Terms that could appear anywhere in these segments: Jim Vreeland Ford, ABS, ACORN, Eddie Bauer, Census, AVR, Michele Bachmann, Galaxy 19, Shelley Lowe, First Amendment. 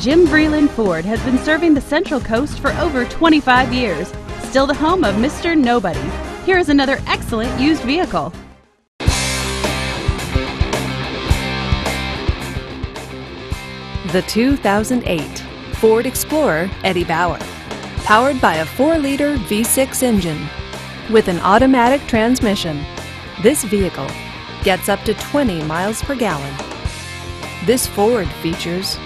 Jim Vreeland Ford has been serving the Central Coast for over 25 years, still the home of Mr. Nobody. Here is another excellent used vehicle. The 2008 Ford Explorer Eddie Bauer, powered by a 4-liter V6 engine with an automatic transmission. This vehicle gets up to 20 miles per gallon. This Ford features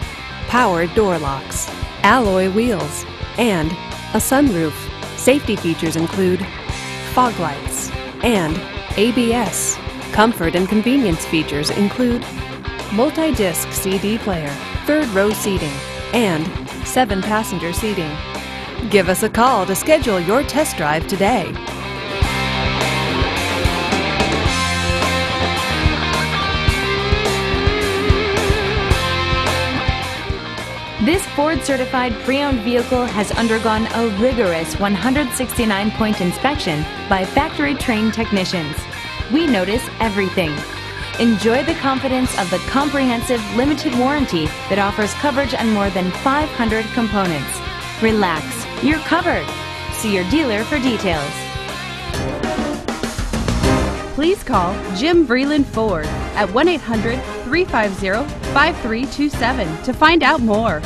power door locks, alloy wheels, and a sunroof. Safety features include fog lights and ABS. Comfort and convenience features include multi-disc CD player, third-row seating, and 7-passenger seating. Give us a call to schedule your test drive today. This Ford-certified pre-owned vehicle has undergone a rigorous 169-point inspection by factory-trained technicians. We notice everything. Enjoy the confidence of the comprehensive, limited warranty that offers coverage on more than 500 components. Relax, you're covered. See your dealer for details. Please call Jim Vreeland Ford at 1-800-350-5327 to find out more.